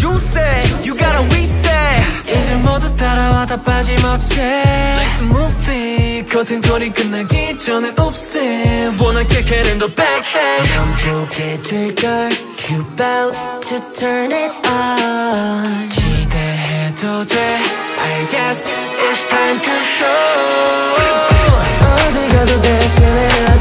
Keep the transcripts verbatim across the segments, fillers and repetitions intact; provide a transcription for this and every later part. You say you gotta reset. 이제 모두 따라와 다 빠짐없이. Like a movie 같은 거리 끝나기 전에 없음. Wanna kick it in the backstage. 난 보게 될 걸. You about to turn it on. 기대해도 돼. I guess it's time to show. 어디 가도 best limit.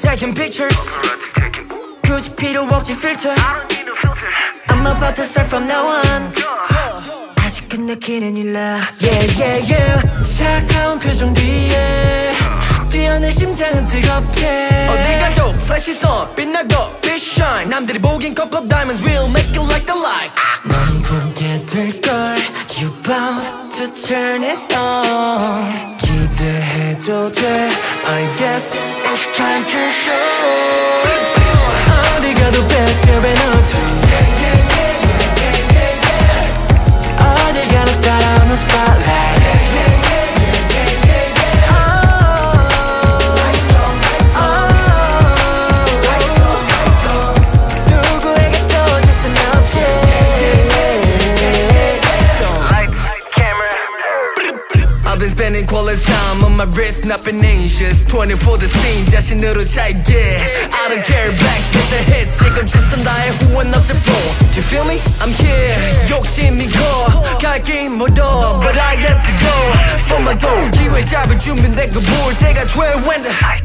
Taking pictures, Gucci 필요 없지 filter. I'm about to start from now on. 아직 끝나기는 일라. Yeah yeah yeah. 차가운 표정 뒤에 뛰어 내 심장은 뜨겁게. 어디 가도 flashes on, 빛나고 bitch shine. 남들이 보긴 couple of diamonds will make you like the light. 난 보게 될 걸. You bound to turn it on. 기대해도 돼. I guess it's time to show. 어디 가도 best you've been up to. 어디 가도 따라오는 the spotlight. Spending quality time on my wrist, not been anxious. twenty-four the scene, 자신으로 잘 get. I don't care, back get the hit. 지금 just 나의 후원 없을 뿐. Do you feel me? I'm here. 욕심이 커, 갈 길 멀어, but I have to go for my goal. 기회 잡을 준비된 거 볼 때가 돼 when the